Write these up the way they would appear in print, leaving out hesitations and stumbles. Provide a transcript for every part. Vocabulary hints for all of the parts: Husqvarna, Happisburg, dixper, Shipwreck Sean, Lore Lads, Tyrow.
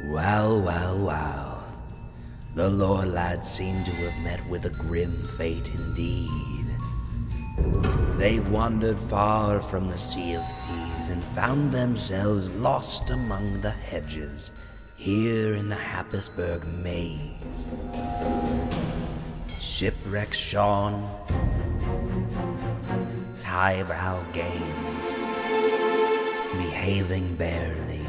Well, well, well. The Lore Lads seem to have met with a grim fate indeed. They've wandered far from the Sea of Thieves and found themselves lost among the hedges, here in the Happisburg maze. Shipwreck Sean, Tyrow behaving barely,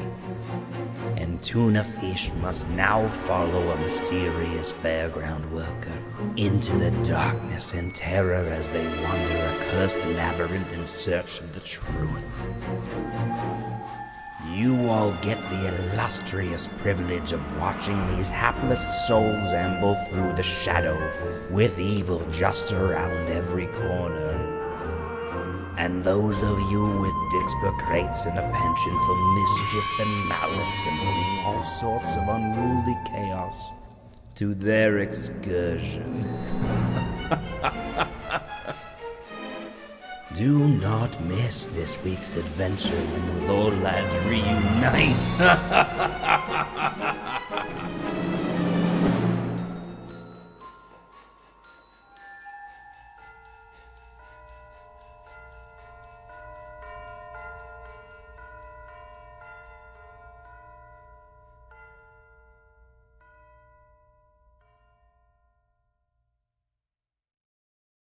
and tuna fish must now follow a mysterious fairground worker into the darkness and terror as they wander a cursed labyrinth in search of the truth. You all get the illustrious privilege of watching these hapless souls amble through the shadow, with evil just around every corner. And those of you with dispercrates and a penchant for mischief and malice can bring all sorts of unruly chaos to their excursion. Do not miss this week's adventure when the Lore Lads reunite.